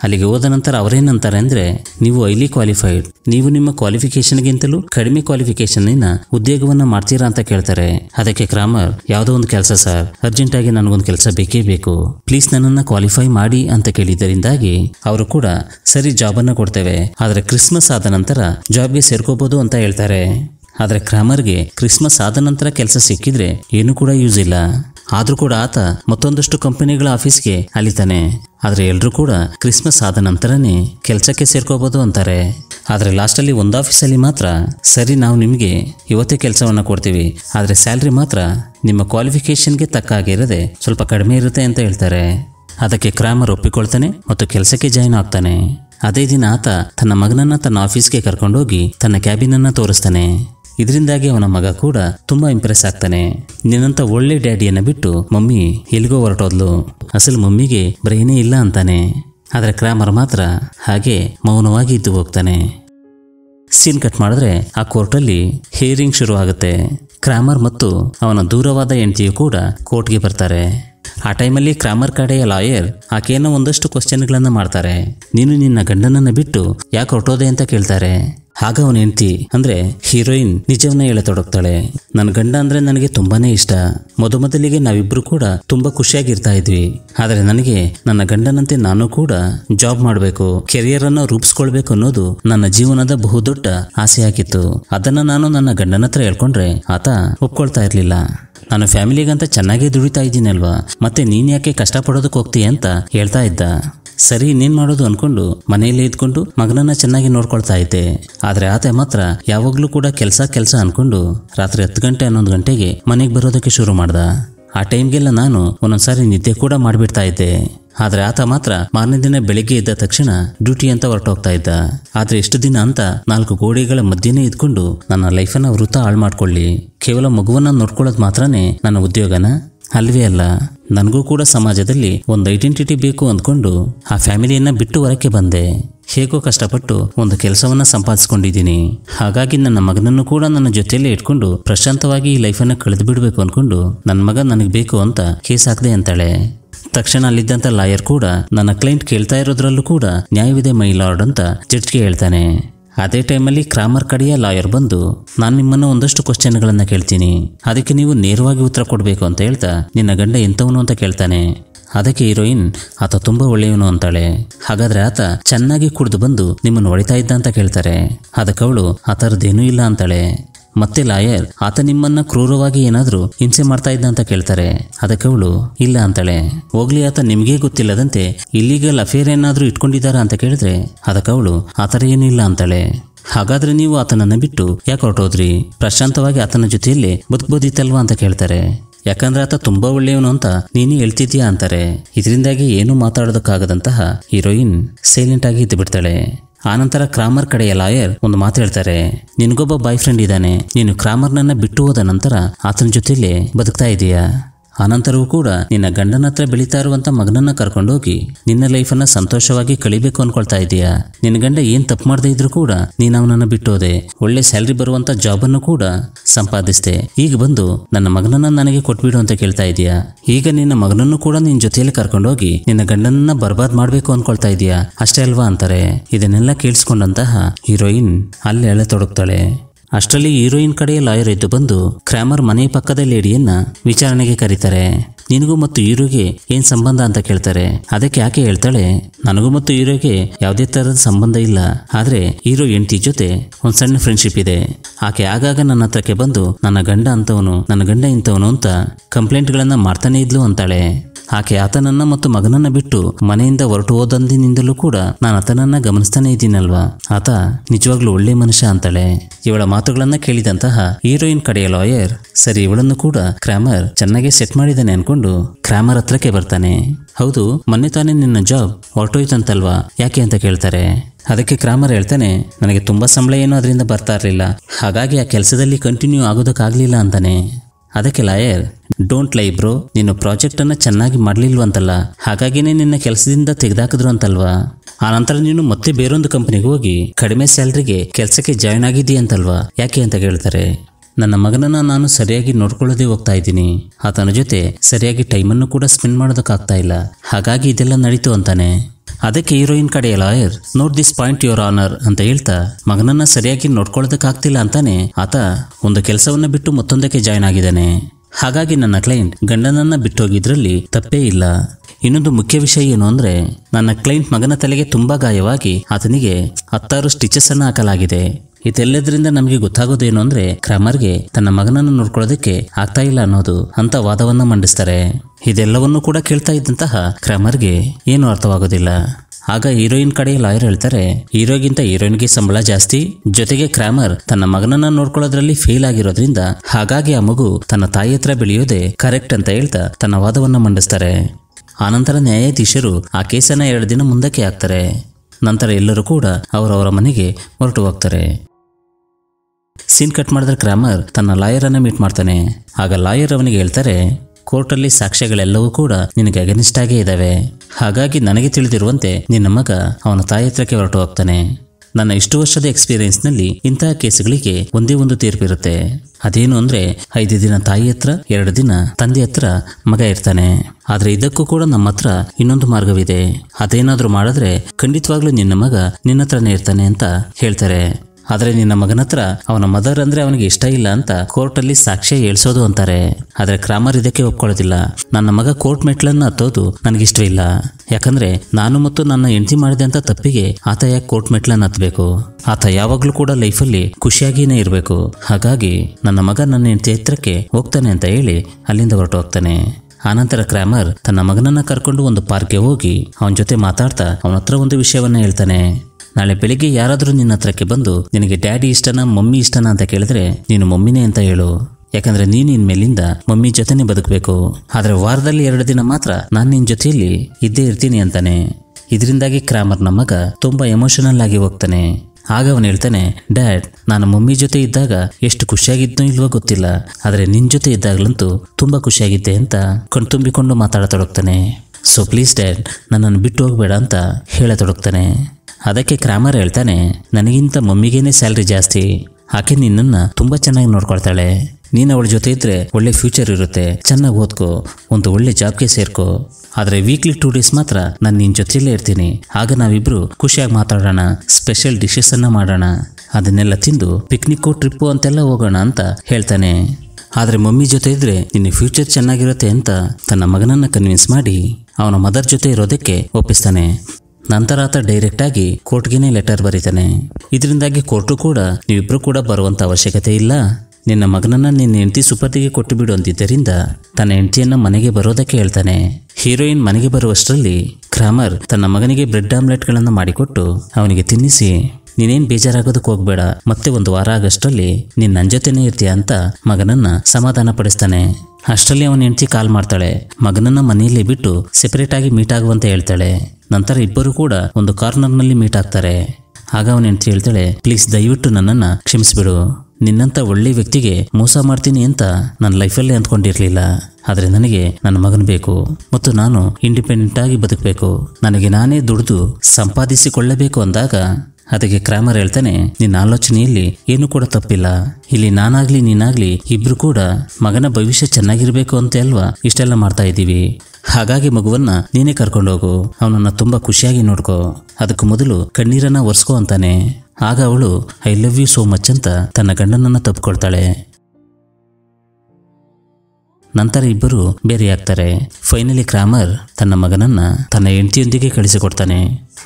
ಅಲ್ಲಿಗೆ ಹೋದ ನಂತರ ಅವರೇನಂತಾರೆ ಅಂದ್ರೆ, ನೀವು ಹೈಲಿ ಕ್ವಾಲಿಫೈಡ್, ನೀವು ನಿಮ್ಮ ಕ್ವಾಲಿಫಿಕೇಶನ್ ಗಿಂತಲೂ ಕಡಿಮೆ ಕ್ವಾಲಿಫಿಕೇಶನ್ನಿನ ಉದ್ಯೋಗವನ್ನ ಮಾಡ್ತೀರಾ ಅಂತ ಕೇಳ್ತಾರೆ। ಅದಕ್ಕೆ ಕ್ರಾಮರ್, ಯಾವುದೋ ಒಂದು ಕೆಲಸ ಸರ್, ಅರ್ಜೆಂಟ್ ಆಗಿ ನನಗೊಂದು ಕೆಲಸ ಬೇಕೇ ಬೇಕು, ಪ್ಲೀಸ್ ನನ್ನನ್ನು ಕ್ವಾಲಿಫೈ ಮಾಡಿ ಅಂತ ಕೇಳಿದ್ದರಿಂದಾಗಿ ಅವರು ಕೂಡ ಸರಿ ಜಾಬ್ ಅನ್ನು ಕೊಡ್ತೇವೆ, ಆದರೆ ಕ್ರಿಸ್ಮಸ್ ಆದ ನಂತರ ಜಾಬ್ಗೆ ಸೇರ್ಕೋಬಹುದು ಅಂತ ಹೇಳ್ತಾರೆ। ಆದರೆ ಕ್ರಾಮರ್ಗೆ ಕ್ರಿಸ್ಮಸ್ ಆದ ನಂತರ ಕೆಲಸ ಸಿಕ್ಕಿದ್ರೆ ಏನು ಕೂಡ ಯೂಸ್ ಇಲ್ಲ। ಆದರೂ ಕೂಡ ಆತ ಮತ್ತೊಂದಷ್ಟು ಕಂಪನಿಗಳ ಆಫೀಸ್ಗೆ ಅಲಿತಾನೆ। ಆದರೆ ಎಲ್ಲರೂ ಕೂಡ ಕ್ರಿಸ್ಮಸ್ ಆದ ನಂತರನೇ ಕೆಲಸಕ್ಕೆ ಸೇರ್ಕೋಬಹುದು ಅಂತಾರೆ। ಆದರೆ ಲಾಸ್ಟಲ್ಲಿ ಒಂದು ಆಫೀಸಲ್ಲಿ ಮಾತ್ರ, ಸರಿ ನಾವು ನಿಮಗೆ ಇವತ್ತೇ ಕೆಲಸವನ್ನು ಕೊಡ್ತೀವಿ, ಆದರೆ ಸ್ಯಾಲ್ರಿ ಮಾತ್ರ ನಿಮ್ಮ ಕ್ವಾಲಿಫಿಕೇಶನ್ಗೆ ತಕ್ಕ ಹಾಗೆ ಇರದೆ ಸ್ವಲ್ಪ ಕಡಿಮೆ ಇರುತ್ತೆ ಅಂತ ಹೇಳ್ತಾರೆ। ಅದಕ್ಕೆ ಕ್ರಾಮರ್ ಒಪ್ಪಿಕೊಳ್ತಾನೆ ಮತ್ತು ಕೆಲಸಕ್ಕೆ ಜಾಯಿನ್ ಆಗ್ತಾನೆ। ಅದೇ ದಿನ ಆತ ತನ್ನ ಮಗನನ್ನು ತನ್ನ ಆಫೀಸ್ಗೆ ಕರ್ಕೊಂಡೋಗಿ ತನ್ನ ಕ್ಯಾಬಿನನ್ನು ತೋರಿಸ್ತಾನೆ। ಇದರಿಂದಾಗಿ ಅವನ ಮಗ ಕೂಡ ತುಂಬಾ ಇಂಪ್ರೆಸ್ ಆಗ್ತಾನೆ। ನಿನ್ನಂತ ಒಳ್ಳೆ ಡ್ಯಾಡಿಯನ್ನು ಬಿಟ್ಟು ಮಮ್ಮಿ ಎಲ್ಲಿಗೋ ಹೊರಟೋದ್ಲು, ಅಸಲು ಮಮ್ಮಿಗೆ ಬ್ರೈನೇ ಇಲ್ಲ ಅಂತಾನೆ। ಆದರೆ ಕ್ರಾಮರ್ ಮಾತ್ರ ಹಾಗೆ ಮೌನವಾಗಿ ಇದ್ದು ಹೋಗ್ತಾನೆ। ಸೀನ್ ಕಟ್ ಮಾಡಿದ್ರೆ ಆ ಕೋರ್ಟಲ್ಲಿ ಹಿಯರಿಂಗ್ ಶುರು ಆಗುತ್ತೆ। ಕ್ರಾಮರ್ ಮತ್ತು ಅವನ ದೂರವಾದ ಹೆಂಡತಿಯು ಕೂಡ ಕೋರ್ಟ್ಗೆ ಬರ್ತಾರೆ। ಆ ಟೈಮಲ್ಲಿ ಕ್ರಾಮರ್ ಕಡೆಯ ಲಾಯರ್ ಆಕೆಯನ್ನು ಒಂದಷ್ಟು ಕ್ವಶನ್ಗಳನ್ನು ಮಾಡ್ತಾರೆ। ನೀನು ನಿನ್ನ ಗಂಡನನ್ನು ಬಿಟ್ಟು ಯಾಕೆ ಹೊರಟೋದೆ ಅಂತ ಕೇಳ್ತಾರೆ। ಆಗ ಅವನ ಹೆಂಡತಿ ಅಂದ್ರೆ ಹೀರೋಯಿನ್ ನಿಜವನ್ನ ಹೇಳತೊಡಗ್ತಾಳೆ, ನನ್ನ ಗಂಡ ಅಂದ್ರೆ ನನಗೆ ತುಂಬಾನೇ ಇಷ್ಟ, ಮೊದಲಿಗೆ ನಾವಿಬ್ರು ಕೂಡ ತುಂಬಾ ಖುಷಿಯಾಗಿರ್ತಾ ಇದ್ವಿ, ಆದರೆ ನನಗೆ ನನ್ನ ಗಂಡನಂತೆ ನಾನು ಕೂಡ ಜಾಬ್ ಮಾಡಬೇಕು, ಕೆರಿಯರ್ ಅನ್ನು ರೂಪಿಸ್ಕೊಳ್ಬೇಕು ಅನ್ನೋದು ನನ್ನ ಜೀವನದ ಬಹುದೊಡ್ಡ ಆಸೆಯಾಗಿತ್ತು। ಅದನ್ನ ನಾನು ನನ್ನ ಗಂಡನ ಹತ್ರ ಹೇಳ್ಕೊಂಡ್ರೆ ಆತ ಒಪ್ಕೊಳ್ತಾ ಇರ್ಲಿಲ್ಲ। ನಾನು ಫ್ಯಾಮಿಲಿಗಂತ ಚೆನ್ನಾಗೇ ದುಡಿತಾ ಇದ್ದೀನಲ್ವಾ, ಮತ್ತೆ ನೀನ್ ಯಾಕೆ ಕಷ್ಟಪಡೋದಕ್ಕೆ ಹೋಗ್ತೀಯ ಅಂತ ಹೇಳ್ತಾ ಇದ್ದ। ಸರಿ ಇನ್ನೇನ್ ಮಾಡೋದು ಅನ್ಕೊಂಡು ಮನೆಯಲ್ಲೇ ಇದ್ಕೊಂಡು ಮಗನನ್ನ ಚೆನ್ನಾಗಿ ನೋಡ್ಕೊಳ್ತಾ ಇದ್ದೆ, ಆದ್ರೆ ಆತ ಮಾತ್ರ ಯಾವಾಗ್ಲೂ ಕೂಡ ಕೆಲಸ ಕೆಲಸ ಅನ್ಕೊಂಡು ರಾತ್ರಿ 10 ಗಂಟೆ 11 ಗಂಟೆಗೆ ಮನೆಗೆ ಬರೋದಕ್ಕೆ ಶುರು ಮಾಡ್ದ। ಆ ಟೈಮ್ಗೆಲ್ಲ ನಾನು ಒಂದೊಂದ್ಸಾರಿ ನಿದ್ದೆ ಕೂಡ ಮಾಡಿಬಿಡ್ತಾ ಇದ್ದೆ, ಆದ್ರೆ ಆತ ಮಾತ್ರ ಮಾರನೇ ದಿನ ಬೆಳಿಗ್ಗೆ ಇದ್ದ ತಕ್ಷಣ ಡ್ಯೂಟಿ ಅಂತ ಹೊರಟೋಗ್ತಾ ಇದ್ದ। ಆದ್ರೆ ಎಷ್ಟು ದಿನ ಅಂತ 4 ಗೋಡೆಗಳ ಮಧ್ಯೆನೇ ಇದ್ಕೊಂಡು ನನ್ನ ಲೈಫನ್ನ ವೃತ ಹಾಳು ಮಾಡ್ಕೊಳ್ಳಿ, ಕೇವಲ ಮಗುವನ್ನ ನೋಡ್ಕೊಳ್ಳೋದು ಮಾತ್ರನೇ ನನ್ನ ಉದ್ಯೋಗನ ಅಲ್ವೇ ಅಲ್ಲ, ನನಗೂ ಕೂಡ ಸಮಾಜದಲ್ಲಿ ಒಂದು ಐಡೆಂಟಿಟಿ ಬೇಕು ಅಂದ್ಕೊಂಡು ಆ ಫ್ಯಾಮಿಲಿಯನ್ನ ಬಿಟ್ಟು ಹೊರಕ್ಕೆ ಬಂದೆ। ಹೇಗೋ ಕಷ್ಟಪಟ್ಟು ಒಂದು ಕೆಲಸವನ್ನ ಸಂಪಾದಿಸ್ಕೊಂಡಿದ್ದೀನಿ, ಹಾಗಾಗಿ ನನ್ನ ಮಗನನ್ನು ಕೂಡ ನನ್ನ ಜೊತೆಯಲ್ಲೇ ಇಟ್ಕೊಂಡು ಪ್ರಶಾಂತವಾಗಿ ಈ ಲೈಫನ್ನು ಕಳೆದು ಬಿಡಬೇಕು ಅಂದ್ಕೊಂಡು ನನ್ನ ಮಗ ನನಗೆ ಬೇಕು ಅಂತ ಕೇಸ್ ಹಾಕ್ದೆ ಅಂತಾಳೆ। ತಕ್ಷಣ ಅಲ್ಲಿದ್ದಂಥ ಲಾಯರ್ ಕೂಡ ನನ್ನ ಕ್ಲೈಂಟ್ ಕೇಳ್ತಾ ಇರೋದ್ರಲ್ಲೂ ಕೂಡ ನ್ಯಾಯವಿದೆ ಮೈ ಲಾರ್ಡ್ ಅಂತ ಜಡ್ಜ್ಗೆ ಹೇಳ್ತಾನೆ। ಅದೇ ಟೈಮಲ್ಲಿ ಕ್ರಾಮರ್ ಕಡೆಯ ಲಾಯರ್ ಬಂದು, ನಾನು ನಿಮ್ಮನ್ನು ಒಂದಷ್ಟು ಕ್ವಶನ್ಗಳನ್ನು ಕೇಳ್ತೀನಿ, ಅದಕ್ಕೆ ನೀವು ನೇರವಾಗಿ ಉತ್ತರ ಕೊಡಬೇಕು ಅಂತ ಹೇಳ್ತಾ ನಿನ್ನ ಗಂಡ ಎಂಥವನು ಅಂತ ಕೇಳ್ತಾನೆ। ಅದಕ್ಕೆ ಹೀರೋಯಿನ್ ಆತ ತುಂಬಾ ಒಳ್ಳೆಯವನು ಅಂತಾಳೆ, ಹಾಗಾದ್ರೆ ಆತ ಚೆನ್ನಾಗಿ ಕುಡಿದು ಬಂದು ನಿಮ್ಮನ್ನು ಹೊಡಿತಾ ಇದ್ದ ಅಂತ ಕೇಳ್ತಾರೆ। ಅದಕ್ಕೆ ಅವಳು ಆ ಥರದ್ದೇನೂ ಇಲ್ಲ ಅಂತಾಳೆ। ಮತ್ತೆ ಲಾಯರ್, ಆತ ನಿಮ್ಮನ್ನ ಕ್ರೂರವಾಗಿ ಏನಾದರೂ ಹಿಂಸೆ ಮಾಡ್ತಾ ಇದ್ದ ಅಂತ ಕೇಳ್ತಾರೆ। ಅದಕ್ಕೆ ಅವಳು ಇಲ್ಲ ಅಂತಾಳೆ। ಹೋಗ್ಲಿ ಆತ ನಿಮ್ಗೆ ಗೊತ್ತಿಲ್ಲದಂತೆ ಇಲ್ಲಿಗಲ್ ಅಫೇರ್ ಏನಾದರೂ ಇಟ್ಕೊಂಡಿದ್ದಾರಾ ಅಂತ ಕೇಳಿದ್ರೆ ಅದಕ್ಕೆ ಅವಳು ಆ ಥರ ಏನೂ ಇಲ್ಲ ಅಂತಾಳೆ। ಹಾಗಾದ್ರೆ ನೀವು ಆತನನ್ನು ಬಿಟ್ಟು ಯಾಕೆ ಹೊರಟೋದ್ರಿ, ಪ್ರಶಾಂತವಾಗಿ ಆತನ ಜೊತೆಯಲ್ಲೇ ಬದುಕಬೋದಿತ್ತಲ್ವಾ ಅಂತ ಕೇಳ್ತಾರೆ। ಯಾಕಂದ್ರೆ ಆತ ತುಂಬಾ ಒಳ್ಳೆಯವನು ಅಂತ ನೀನು ಹೇಳ್ತಿದ್ದೀಯಾ ಅಂತಾರೆ। ಇದರಿಂದಾಗಿ ಏನೂ ಮಾತಾಡೋದಕ್ಕಾಗದಂತಹ ಹೀರೋಯಿನ್ ಸೈಲೆಂಟ್ ಆಗಿ ಇದ್ದು ಬಿಡ್ತಾಳೆ। ಆನಂತರ ಕ್ರಾಮರ್ ಕಡೆಯ ಲಾಯರ್ ಒಂದು ಮಾತು ಹೇಳ್ತಾರೆ, ನಿನಗೊಬ್ಬ ಬಾಯ್ ಫ್ರೆಂಡ್ ಇದ್ದಾನೆ, ನೀನು ಕ್ರಾಮರ್ನನ್ನ ಬಿಟ್ಟು ಹೋದ ನಂತರ ಆತನ ಜೊತೆಯಲ್ಲೇ ಬದುಕ್ತಾ ಇದೀಯಾ, ಆನಂತರವೂ ಕೂಡ ನಿನ್ನ ಗಂಡನ ಹತ್ರ ಬೆಳೀತಾ ಇರುವಂತ ಮಗನನ್ನ ಕರ್ಕೊಂಡೋಗಿ ನಿನ್ನ ಲೈಫನ್ನ ಸಂತೋಷವಾಗಿ ಕಳಿಬೇಕು ಅನ್ಕೊಳ್ತಾ ಇದೀಯಾ, ನಿನ್ನ ಗಂಡ ಏನ್ ತಪ್ಪು ಮಾಡದೇ ಇದ್ರು ಕೂಡ ನೀನು ಅವನನ್ನ ಬಿಟ್ಟೋದೆ, ಒಳ್ಳೆ ಸ್ಯಾಲ್ರಿ ಬರುವಂತ ಜಾಬ್ ಅನ್ನು ಕೂಡ ಸಂಪಾದಿಸ್ದೆ, ಈಗ ಬಂದು ನನ್ನ ಮಗನನ್ನ ನನಗೆ ಕೊಟ್ಬಿಡು ಅಂತ ಕೇಳ್ತಾ ಇದೀಯಾ, ಈಗ ನಿನ್ನ ಮಗನನ್ನು ಕೂಡ ನಿನ್ನ ಜೊತೆಯಲ್ಲಿ ಕರ್ಕೊಂಡೋಗಿ ನಿನ್ನ ಗಂಡನನ್ನ ಬರ್ಬಾದ್ ಮಾಡ್ಬೇಕು ಅನ್ಕೊಳ್ತಾ ಇದೀಯಾ ಅಷ್ಟೇ ಅಲ್ವಾ ಅಂತಾರೆ। ಇದನ್ನೆಲ್ಲ ಕೇಳಿಸ್ಕೊಂಡಂತಹ ಹೀರೋಯಿನ್ ಅಲ್ಲೇ ಅಳತೊಡಗ್ತಾಳೆ। ಅಷ್ಟರಲ್ಲಿ ಹೀರೋಯಿನ್ ಕಡೆಯ ಲಾಯರ್ ಎದ್ದು ಬಂದು ಕ್ರಾಮರ್ ಮನೆ ಪಕ್ಕದ ಲೇಡಿಯನ್ನ ವಿಚಾರಣೆಗೆ ಕರೀತಾರೆ। ನಿನಗೂ ಮತ್ತು ಹೀರೋಗೆ ಏನ್ ಸಂಬಂಧ ಅಂತ ಕೇಳ್ತಾರೆ। ಅದಕ್ಕೆ ಯಾಕೆ ಹೇಳ್ತಾಳೆ, ನನಗೂ ಮತ್ತು ಹೀರೋಗೆ ಯಾವುದೇ ತರಹದ ಸಂಬಂಧ ಇಲ್ಲ, ಆದ್ರೆ ಹೀರೋ ಹೆಂಡತಿ ಜೊತೆ ಒಂದು ಸಣ್ಣ ಫ್ರೆಂಡ್ಶಿಪ್ ಇದೆ, ಆಕೆ ಆಗಾಗ ನನ್ನ ಹತ್ರಕ್ಕೆ ಬಂದು ನನ್ನ ಗಂಡ ಅಂತವನು, ನನ್ನ ಗಂಡ ಇಂಥವನು ಅಂತ ಕಂಪ್ಲೇಂಟ್ಗಳನ್ನ ಮಾಡ್ತಾನೆ ಇದ್ಲು ಅಂತಾಳೆ। ಆಕೆ ಆತನನ್ನ ಮತ್ತು ಮಗನನ್ನ ಬಿಟ್ಟು ಮನೆಯಿಂದ ಹೊರಟು ಹೋದಂದಿನಿಂದಲೂ ಕೂಡ ನಾನು ಆತನನ್ನ ಗಮನಿಸ್ತಾನೆ ಇದ್ದೀನಲ್ವಾ, ಆತ ನಿಜವಾಗ್ಲೂ ಒಳ್ಳೆ ಮನುಷ್ಯ ಅಂತಾಳೆ। ಇವಳ ಮಾತುಗಳನ್ನ ಕೇಳಿದಂತಹ ಹೀರೋಯಿನ್ ಕಡೆಯ ಲಾಯರ್, ಸರಿ ಇವಳನ್ನು ಕೂಡ ಕ್ರಾಮರ್ ಚೆನ್ನಾಗಿ ಸೆಟ್ ಮಾಡಿದ್ದಾನೆ ಅನ್ಕೊಂಡು ಕ್ರಾಮರ್ ಹತ್ರಕ್ಕೆ ಬರ್ತಾನೆ। ಹೌದು, ಮೊನ್ನೆ ತಾನೇ ನಿನ್ನ ಜಾಬ್ ಹೊರಟೋಯ್ತಂತಲ್ವಾ, ಯಾಕೆ ಅಂತ ಕೇಳ್ತಾರೆ। ಅದಕ್ಕೆ ಕ್ರಾಮರ್ ಹೇಳ್ತಾನೆ, ನನಗೆ ತುಂಬಾ ಸಂಬಳ ಏನೋ ಅದರಿಂದ ಬರ್ತಾ ಇರಲಿಲ್ಲ, ಹಾಗಾಗಿ ಆ ಕೆಲಸದಲ್ಲಿ ಕಂಟಿನ್ಯೂ ಆಗೋದಕ್ಕಾಗ್ಲಿಲ್ಲ ಅಂತಾನೆ। ಅದಕ್ಕೆ ಲಾಯರ್ ಡೋಂಟ್ ಲೈ ಬ್ರೋ, ನೀನು ಪ್ರಾಜೆಕ್ಟ್ ಅನ್ನು ಚೆನ್ನಾಗಿ ಮಾಡಲಿಲ್ಲವಂತಲ್ಲ, ಹಾಗಾಗಿನೇ ನಿನ್ನ ಕೆಲಸದಿಂದ ತೆಗೆದಾಕಿದ್ರು ಅಂತಲ್ವಾ? ಆ ನಂತರ ನೀನು ಮತ್ತೆ ಬೇರೊಂದು ಕಂಪನಿಗೆ ಹೋಗಿ ಕಡಿಮೆ ಸ್ಯಾಲರಿಗೆ ಕೆಲಸಕ್ಕೆ ಜಾಯಿನ್ ಆಗಿದೆಯಂತಲ್ವಾ, ಯಾಕೆ ಅಂತ ಕೇಳ್ತಾರೆ. ನನ್ನ ಮಗನನ್ನ ನಾನು ಸರಿಯಾಗಿ ನೋಡ್ಕೊಳ್ಳೋದೇ ಹೋಗ್ತಾ ಇದ್ದೀನಿ, ಆತನ ಜೊತೆ ಸರಿಯಾಗಿ ಟೈಮನ್ನು ಕೂಡ ಸ್ಪೆಂಡ್ ಮಾಡೋದಕ್ಕಾಗ್ತಾ ಇಲ್ಲ, ಹಾಗಾಗಿ ಇದೆಲ್ಲ ನಡೀತು ಅಂತಾನೆ. ಅದಕ್ಕೆ ಹೀರೋಯಿನ್ ಕಡೆಯ lawyer note this point your honour ಅಂತ ಹೇಳ್ತಾ ಮಗನನ್ನ ಸರಿಯಾಗಿ ನೋಡ್ಕೊಳ್ಳೋದಕ್ಕಾಗ್ತಿಲ್ಲ ಅಂತಾನೆ ಆತ ಒಂದು ಕೆಲಸವನ್ನು ಬಿಟ್ಟು ಮತ್ತೊಂದಕ್ಕೆ ಜಾಯಿನ್ ಆಗಿದ್ದಾನೆ. ಹಾಗಾಗಿ ನನ್ನ ಕ್ಲೈಂಟ್ ಗಂಡನನ್ನ ಬಿಟ್ಟೋಗಿದ್ರಲ್ಲಿ ತಪ್ಪೇ ಇಲ್ಲ. ಇನ್ನೊಂದು ಮುಖ್ಯ ವಿಷಯ ಏನು ಅಂದರೆ, ನನ್ನ ಕ್ಲೈಂಟ್ ಮಗನ ತಲೆಗೆ ತುಂಬಾ ಗಾಯವಾಗಿ ಆತನಿಗೆ 10 ಸ್ಟಿಚಸ್ ಅನ್ನು ಹಾಕಲಾಗಿದೆ. ಇದೆಲ್ಲದರಿಂದ ನಮಗೆ ಗೊತ್ತಾಗೋದೇನು ಅಂದ್ರೆ, ಕ್ರಾಮರ್ಗೆ ತನ್ನ ಮಗನನ್ನು ನೋಡ್ಕೊಳ್ಳೋದಕ್ಕೆ ಆಗ್ತಾ ಇಲ್ಲ ಅನ್ನೋದು ಅಂತ ವಾದವನ್ನ ಮಂಡಿಸ್ತಾರೆ. ಇದೆಲ್ಲವನ್ನೂ ಕೂಡ ಕೇಳ್ತಾ ಇದ್ದಂತಹ ಕ್ರಾಮರ್ಗೆ ಏನು ಅರ್ಥವಾಗೋದಿಲ್ಲ. ಆಗ ಹೀರೋಯಿನ್ ಕಡೆ ಲಾಯರ್ ಹೇಳ್ತಾರೆ, ಹೀರೋಗಿಂತ ಹೀರೋಯಿನ್ಗೆ ಸಂಬಳ ಜಾಸ್ತಿ, ಜೊತೆಗೆ ಕ್ರಾಮರ್ ತನ್ನ ಮಗನನ್ನ ನೋಡ್ಕೊಳ್ಳೋದ್ರಲ್ಲಿ ಫೇಲ್ ಆಗಿರೋದ್ರಿಂದ ಹಾಗಾಗಿ ಆ ಮಗು ತನ್ನ ತಾಯಿ ಹತ್ರ ಬೆಳೆಯೋದೇ ಕರೆಕ್ಟ್ ಅಂತ ಹೇಳ್ತಾ ತನ್ನ ವಾದವನ್ನ ಮಂಡಿಸ್ತಾರೆ. ಆನಂತರ ನ್ಯಾಯಾಧೀಶರು ಆ ಕೇಸನ್ನ 2 ದಿನ ಮುಂದಕ್ಕೆ ಹಾಕ್ತಾರೆ. ನಂತರ ಎಲ್ಲರೂ ಕೂಡ ಅವರವರ ಮನೆಗೆ ಹೊರಟು ಹೋಗ್ತಾರೆ. ಸೀನ್ ಕಟ್ ಮಾಡಿದ್ರೆ ಕ್ರಾಮರ್ ತನ್ನ ಲಾಯರನ್ನು ಮೀಟ್ ಮಾಡ್ತಾನೆ. ಆಗ ಲಾಯರ್ ಅವನಿಗೆ ಹೇಳ್ತಾರೆ, ಕೋರ್ಟಲ್ಲಿ ಸಾಕ್ಷ್ಯಗಳೆಲ್ಲವೂ ಕೂಡ ನಿನಗೆ ಅಗನಿಸ್ಟ್ ಆಗೇ ಇದ್ದಾವೆ, ಹಾಗಾಗಿ ನನಗೆ ತಿಳಿದಿರುವಂತೆ ನಿನ್ನ ಮಗ ಅವನ ತಾಯಿ ಹತ್ರಕ್ಕೆ ಹೊರಟು ಹೋಗ್ತಾನೆ. ನನ್ನ ಇಷ್ಟು ವರ್ಷದ ಎಕ್ಸ್ಪೀರಿಯನ್ಸ್ನಲ್ಲಿ ಇಂತಹ ಕೇಸುಗಳಿಗೆ ಒಂದೇ ಒಂದು ತೀರ್ಪು ಇರುತ್ತೆ. ಅದೇನು ಅಂದರೆ, 5 ದಿನ ತಾಯಿ ಹತ್ರ, 2 ದಿನ ತಂದೆ ಹತ್ರ ಮಗ ಇರ್ತಾನೆ. ಆದರೆ ಇದಕ್ಕೂ ಕೂಡ ನಮ್ಮ ಹತ್ರ ಇನ್ನೊಂದು ಮಾರ್ಗವಿದೆ, ಅದೇನಾದರೂ ಮಾಡಿದ್ರೆ ಖಂಡಿತವಾಗ್ಲೂ ನಿನ್ನ ಮಗ ನಿನ್ನ ಹತ್ರನೇ ಇರ್ತಾನೆ ಅಂತ ಹೇಳ್ತಾರೆ. ಆದರೆ ನಿನ್ನ ಮಗನ ಹತ್ರ ಅವನ ಮದರ್ ಅಂದರೆ ಅವನಿಗೆ ಇಷ್ಟ ಇಲ್ಲ ಅಂತ ಕೋರ್ಟಲ್ಲಿ ಸಾಕ್ಷ್ಯ ಹೇಳಿಸೋದು ಅಂತಾರೆ. ಆದರೆ ಕ್ರಾಮರ್ ಇದಕ್ಕೆ ಒಪ್ಕೊಳ್ಳೋದಿಲ್ಲ. ನನ್ನ ಮಗ ಕೋರ್ಟ್ ಮೆಟ್ಲನ್ನು ಹತ್ತೋದು ನನಗಿಷ್ಟವಿಲ್ಲ, ಯಾಕಂದರೆ ನಾನು ಮತ್ತು ನನ್ನ ಹೆಂಡತಿ ಮಾಡಿದಂಥ ತಪ್ಪಿಗೆ ಆತ ಯಾಕೆ ಕೋರ್ಟ್ ಮೆಟ್ಲನ್ನು ಹತ್ತಬೇಕು? ಆತ ಯಾವಾಗಲೂ ಕೂಡ ಲೈಫಲ್ಲಿ ಖುಷಿಯಾಗಿಯೇ ಇರಬೇಕು, ಹಾಗಾಗಿ ನನ್ನ ಮಗ ನನ್ನ ಹೆಂಡತಿ ಹತ್ರಕ್ಕೆ ಹೋಗ್ತಾನೆ ಅಂತ ಹೇಳಿ ಅಲ್ಲಿಂದ ಹೊರಟು ಹೋಗ್ತಾನೆ. ಆನಂತರ ಕ್ರಾಮರ್ ತನ್ನ ಮಗನನ್ನು ಕರ್ಕೊಂಡು ಒಂದು ಪಾರ್ಕ್ಗೆ ಹೋಗಿ ಅವನ ಜೊತೆ ಮಾತಾಡ್ತಾ ಅವನ ಹತ್ರ ಒಂದು ವಿಷಯವನ್ನು ಹೇಳ್ತಾನೆ. ನಾಳೆ ಬೆಳಿಗ್ಗೆ ಯಾರಾದರೂ ನಿನ್ನ ಹತ್ರಕ್ಕೆ ಬಂದು ನಿನಗೆ ಡ್ಯಾಡಿ ಇಷ್ಟನಾ ಮಮ್ಮಿ ಇಷ್ಟನಾ ಅಂತ ಕೇಳಿದ್ರೆ ನೀನು ಮಮ್ಮಿನೇ ಅಂತ ಹೇಳು, ಯಾಕಂದ್ರೆ ನೀನು ಇನ್ಮೇಲಿಂದ ಮಮ್ಮಿ ಜೊತೆನೇ ಬದುಕಬೇಕು. ಆದರೆ ವಾರದಲ್ಲಿ 2 ದಿನ ಮಾತ್ರ ನಾನು ನಿನ್ನ ಜೊತೆಯಲ್ಲಿ ಇದ್ದೇ ಇರ್ತೀನಿ ಅಂತಾನೆ. ಇದರಿಂದಾಗಿ ಕ್ರಾಮರ್ನ ಮಗ ತುಂಬಾ ಎಮೋಷನಲ್ ಆಗಿ ಹೋಗ್ತಾನೆ. ಆಗ ಅವನು ಹೇಳ್ತಾನೆ, ಡ್ಯಾಡ್, ನಾನು ಮಮ್ಮಿ ಜೊತೆ ಇದ್ದಾಗ ಎಷ್ಟು ಖುಷಿಯಾಗಿದ್ದನೋ ಇಲ್ವೋ ಗೊತ್ತಿಲ್ಲ, ಆದರೆ ನಿನ್ನ ಜೊತೆ ಇದ್ದಾಗಲಂತೂ ತುಂಬಾ ಖುಷಿಯಾಗಿದ್ದೆ ಅಂತ ಕಣ್ತುಂಬಿಕೊಂಡು ಮಾತಾಡತೊಡಗ್ತಾನೆ. ಸೊ ಪ್ಲೀಸ್ ಡ್ಯಾಡ್, ನನ್ನನ್ನು ಬಿಟ್ಟು ಹೋಗಬೇಡ ಅಂತ ಹೇಳತೊಡಗ್ತಾನೆ. ಅದಕ್ಕೆ ಕ್ರಾಮರ್ ಹೇಳ್ತಾನೆ, ನನಗಿಂತ ಮಮ್ಮಿಗೇನೆ ಸ್ಯಾಲ್ರಿ ಜಾಸ್ತಿ, ಆಕೆ ನಿನ್ನನ್ನು ತುಂಬ ಚೆನ್ನಾಗಿ ನೋಡ್ಕೊಳ್ತಾಳೆ, ನೀನು ಅವಳ ಜೊತೆ ಇದ್ರೆ ಒಳ್ಳೆ ಫ್ಯೂಚರ್ ಇರುತ್ತೆ, ಚೆನ್ನಾಗಿ ಓದ್ಕೋ, ಒಂದು ಒಳ್ಳೆ ಜಾಬ್ಗೆ ಸೇರ್ಕೋ, ಆದರೆ ವೀಕ್ಲಿ 2 ಡೇಸ್ ಮಾತ್ರ ನಾನು ನಿನ್ನ ಜೊತೆಯಲ್ಲೇ ಇರ್ತೀನಿ, ಆಗ ನಾವಿಬ್ರು ಖುಷಿಯಾಗಿ ಮಾತಾಡೋಣ, ಸ್ಪೆಷಲ್ ಡಿಶಸ್ ಅನ್ನ ಮಾಡೋಣ, ಅದನ್ನೆಲ್ಲ ತಿಂದು ಪಿಕ್ನಿಕ್ಕು ಟ್ರಿಪ್ಪು ಅಂತೆಲ್ಲ ಹೋಗೋಣ ಅಂತ ಹೇಳ್ತಾನೆ. ಆದರೆ ಮಮ್ಮಿ ಜೊತೆ ಇದ್ರೆ ನಿನ್ನ ಫ್ಯೂಚರ್ ಚೆನ್ನಾಗಿರುತ್ತೆ ಅಂತ ತನ್ನ ಮಗನನ್ನ ಕನ್ವಿನ್ಸ್ ಮಾಡಿ ಅವನ ಮದರ್ ಜೊತೆ ಇರೋದಕ್ಕೆ ಒಪ್ಪಿಸ್ತಾನೆ. ನಂತರ ಆತ ಡೈರೆಕ್ಟ್ ಆಗಿ ಕೋರ್ಟ್ಗೇನೆ ಲೆಟರ್ ಬರೀತಾನೆ. ಇದರಿಂದಾಗಿ ಕೋರ್ಟು ಕೂಡ ನೀವಿಬ್ರು ಕೂಡ ಬರುವಂಥ ಅವಶ್ಯಕತೆ ಇಲ್ಲ, ನಿನ್ನ ಮಗನನ್ನ ನಿನ್ನ ಹೆಂಡತಿ ಸುಪರ್ದಿಗೆ ಕೊಟ್ಟು ಬಿಡು ಅಂತಿದ್ದರಿಂದ ತನ್ನ ಹೆಂಡತಿಯನ್ನ ಮನೆಗೆ ಬರೋದಕ್ಕೆ ಹೇಳ್ತಾನೆ. ಹೀರೋಯಿನ್ ಮನೆಗೆ ಬರುವಷ್ಟರಲ್ಲಿ ಕ್ರಾಮರ್ ತನ್ನ ಮಗನಿಗೆ ಬ್ರೆಡ್ ಆಮ್ಲೆಟ್ಗಳನ್ನು ಮಾಡಿಕೊಟ್ಟು ಅವನಿಗೆ ತಿನ್ನಿಸಿ, ನೀನೇನು ಬೇಜಾರಾಗೋದಕ್ಕೆ ಹೋಗ್ಬೇಡ, ಮತ್ತೆ 1 ವಾರ ಆಗಷ್ಟರಲ್ಲಿ ನೀನು ನನ್ನ ಜೊತೆನೇ ಇರ್ತೀಯ ಅಂತ ಮಗನನ್ನ ಸಮಾಧಾನ ಪಡಿಸ್ತಾನೆ. ಅಷ್ಟರಲ್ಲಿ ಅವನ ಹೆಂಡತಿ ಕಾಲ್ ಮಾಡ್ತಾಳೆ, ಮಗನನ್ನ ಮನೆಯಲ್ಲೇ ಬಿಟ್ಟು ಸೆಪರೇಟ್ ಆಗಿ ಮೀಟ್ ಆಗುವಂತ ಹೇಳ್ತಾಳೆ. ನಂತರ ಇಬ್ಬರು ಕೂಡ ಒಂದು ಕಾರ್ನರ್ನಲ್ಲಿ ಮೀಟ್ ಆಗ್ತಾರೆ. ಆಗ ಅವನ ಹೆಂಡತಿ ಹೇಳ್ತಾಳೆ, ಪ್ಲೀಸ್ ದಯವಿಟ್ಟು ನನ್ನನ್ನು ಕ್ಷಮಿಸಿಬಿಡು, ನಿನ್ನಂಥ ಒಳ್ಳೆ ವ್ಯಕ್ತಿಗೆ ಮೋಸ ಮಾಡ್ತೀನಿ ಅಂತ ನನ್ನ ಲೈಫಲ್ಲೇ ಅಂದ್ಕೊಂಡಿರಲಿಲ್ಲ, ಆದರೆ ನನಗೆ ನನ್ನ ಮಗನ ಬೇಕು ಮತ್ತು ನಾನು ಇಂಡಿಪೆಂಡೆಂಟ್ ಆಗಿ ಬದುಕಬೇಕು, ನನಗೆ ನಾನೇ ದುಡಿದು ಸಂಪಾದಿಸಿಕೊಳ್ಳಬೇಕು ಅಂದಾಗ ಅದಕ್ಕೆ ಕ್ರಾಮರ್ ಹೇಳ್ತಾನೆ, ನಿನ್ನ ಆಲೋಚನೆಯಲ್ಲಿ ಏನು ಕೂಡ ತಪ್ಪಿಲ್ಲ, ಇಲ್ಲಿ ನಾನಾಗ್ಲಿ ನೀನಾಗ್ಲಿ ಇಬ್ರು ಕೂಡ ಮಗನ ಭವಿಷ್ಯ ಚೆನ್ನಾಗಿರ್ಬೇಕು ಅಂತ ಅಲ್ವಾ ಇಷ್ಟೆಲ್ಲ ಮಾಡ್ತಾ ಇದ್ದೀವಿ, ಹಾಗಾಗಿ ಮಗುವನ್ನ ನೀನೇ ಕರ್ಕೊಂಡೋಗು, ಅವನನ್ನ ತುಂಬಾ ಖುಷಿಯಾಗಿ ನೋಡ್ಕೋ, ಅದಕ್ಕೂ ಮೊದಲು ಕಣ್ಣೀರನ್ನ ಒರೆಸ್ಕೋ ಅಂತಾನೆ. ಆಗ ಅವಳು I love you so much ಅಂತ ತನ್ನ ಗಂಡನನ್ನ ತಪ್ಪಿಕೊಳ್ತಾಳೆ. ನಂತರ ಇಬ್ಬರು ಬೇರೆಯಾಗ್ತಾರೆ. ಫೈನಲಿ ಕ್ರಾಮರ್ ತನ್ನ ಮಗನನ್ನ ತನ್ನ ಹೆಂಡತಿಯೊಂದಿಗೆ ಕಳಿಸಿಕೊಡ್ತಾನೆ.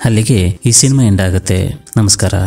ಅಲ್ಲಿಗೆ ಈ ಸಿನಿಮಾ ಎಂಡ್ ಆಗುತ್ತೆ. ನಮಸ್ಕಾರ.